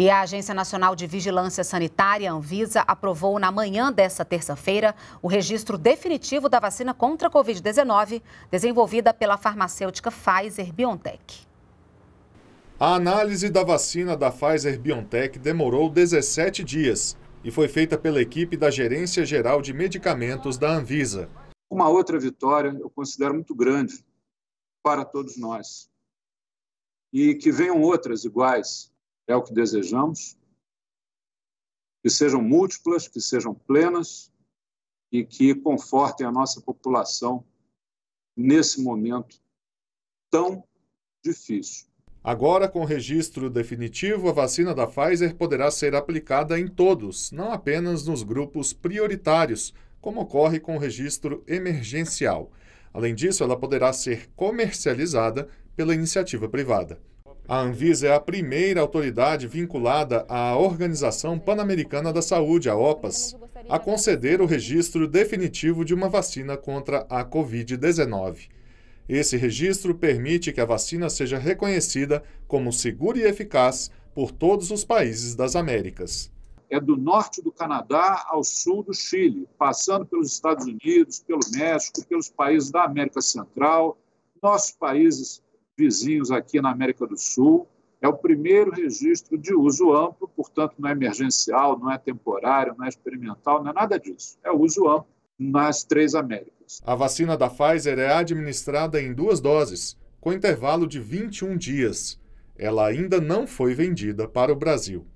E a Agência Nacional de Vigilância Sanitária, Anvisa, aprovou na manhã desta terça-feira o registro definitivo da vacina contra a Covid-19, desenvolvida pela farmacêutica Pfizer-BioNTech. A análise da vacina da Pfizer-BioNTech demorou 17 dias e foi feita pela equipe da Gerência Geral de Medicamentos da Anvisa. Uma outra vitória eu considero muito grande para todos nós. E que venham outras iguais, é o que desejamos, que sejam múltiplas, que sejam plenas e que confortem a nossa população nesse momento tão difícil. Agora, com o registro definitivo, a vacina da Pfizer poderá ser aplicada em todos, não apenas nos grupos prioritários, como ocorre com o registro emergencial. Além disso, ela poderá ser comercializada pela iniciativa privada. A Anvisa é a primeira autoridade vinculada à Organização Pan-Americana da Saúde, a OPAS, a conceder o registro definitivo de uma vacina contra a Covid-19. Esse registro permite que a vacina seja reconhecida como segura e eficaz por todos os países das Américas. É do norte do Canadá ao sul do Chile, passando pelos Estados Unidos, pelo México, pelos países da América Central, nossos países vizinhos aqui na América do Sul. É o primeiro registro de uso amplo, portanto não é emergencial, não é temporário, não é experimental, não é nada disso. É uso amplo nas três Américas. A vacina da Pfizer é administrada em 2 doses, com intervalo de 21 dias. Ela ainda não foi vendida para o Brasil.